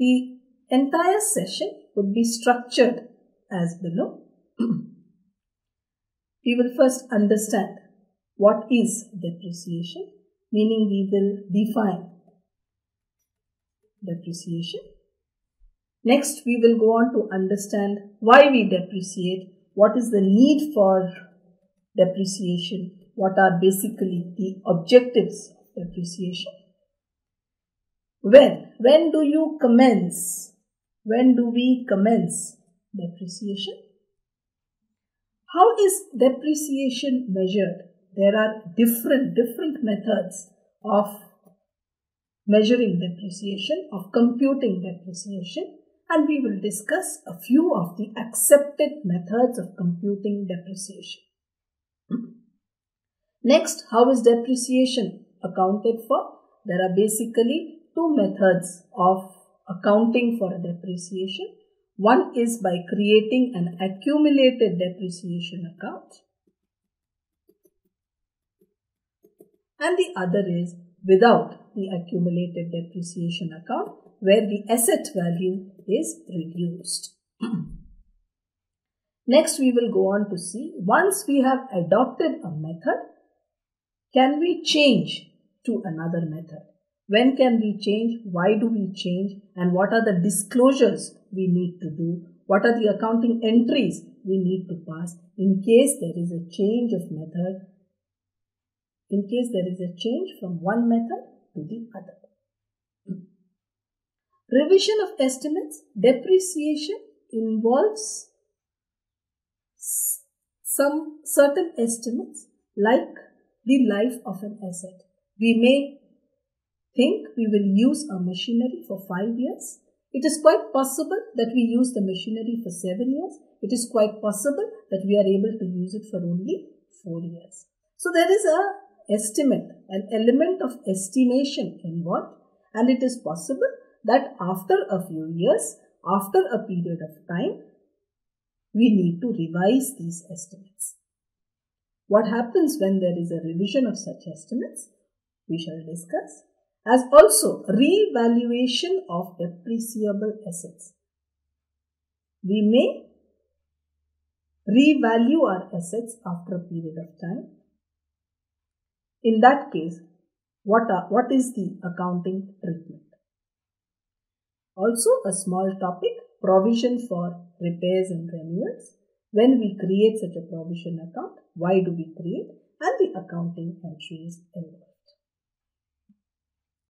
The entire session would be structured as below. We will first understand what is depreciation, meaning we will define depreciation. Next, we will go on to understand why we depreciate, what is the need for depreciation, what are basically the objectives of depreciation. When do you commence? When do we commence depreciation? How is depreciation measured? There are different methods of measuring depreciation, of computing depreciation, and we will discuss a few of the accepted methods of computing depreciation. Next, how is depreciation accounted for? There are basically two methods of accounting for depreciation. One is by creating an accumulated depreciation account, and the other is without the accumulated depreciation account, where the asset value is reduced. Next, we will go on to see, once we have adopted a method, can we change to another method? When can we change? Why do we change? And what are the disclosures we need to do? What are the accounting entries we need to pass in case there is a change of method, in case there is a change from one method to the other? Revision of estimates. Depreciation involves some certain estimates, like the life of an asset. We may think we will use a machinery for 5 years. It is quite possible that we use the machinery for 7 years. It is quite possible that we are able to use it for only 4 years. So there is an estimate, an element of estimation involved, and it is possible that after a few years, after a period of time, we need to revise these estimates. What happens when there is a revision of such estimates? We shall discuss. As also revaluation of depreciable assets. We may revalue our assets after a period of time. In that case, what is the accounting treatment? Also a small topic, provision for repairs and renewals. When we create such a provision account, why do we create? And the accounting entries involved.